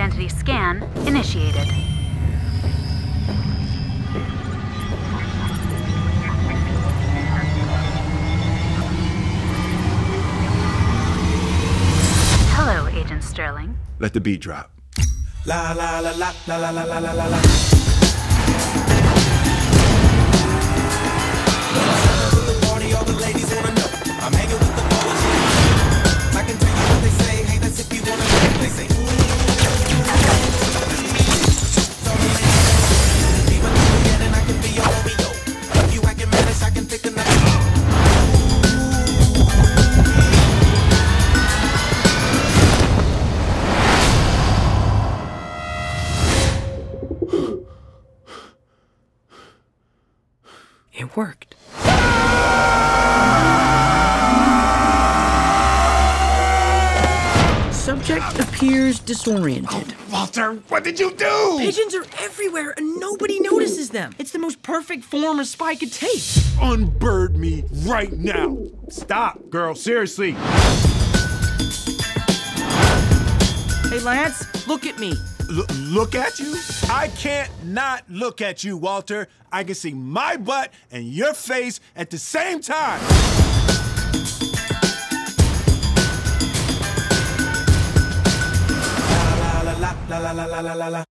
identity scan initiated. Hello, Agent Sterling. Let the beat drop. La la la la la la la la la la. It worked. Subject appears disoriented. Oh, Walter, what did you do? Pigeons are everywhere and nobody notices them. It's the most perfect form a spy could take. Unbird me right now. Stop, girl, seriously. Hey, Lance, look at me. Look at you? I can't not look at you, Walter. I can see my butt and your face at the same time. La la la la la la la la la la.